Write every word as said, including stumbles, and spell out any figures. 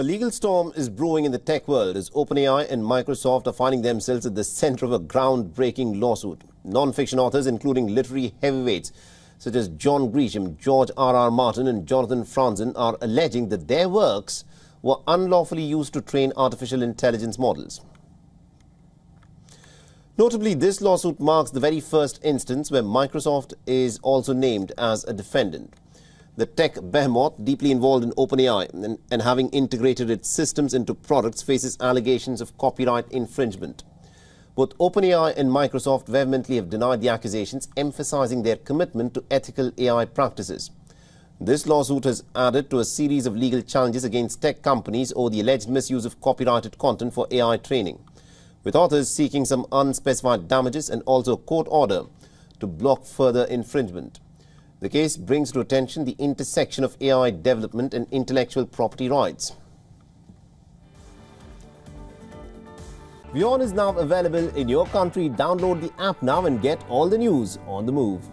A legal storm is brewing in the tech world as OpenAI and Microsoft are finding themselves at the center of a groundbreaking lawsuit. Non-fiction authors, including literary heavyweights such as John Grisham, George R R Martin and Jonathan Franzen, are alleging that their works were unlawfully used to train artificial intelligence models. Notably, this lawsuit marks the very first instance where Microsoft is also named as a defendant. The tech behemoth, deeply involved in OpenAI and, and having integrated its systems into products, faces allegations of copyright infringement. Both OpenAI and Microsoft vehemently have denied the accusations, emphasizing their commitment to ethical A I practices. This lawsuit has added to a series of legal challenges against tech companies over the alleged misuse of copyrighted content for A I training, with authors seeking some unspecified damages and also a court order to block further infringement. The case brings to attention the intersection of A I development and intellectual property rights. WION is now available in your country. Download the app now and get all the news on the move.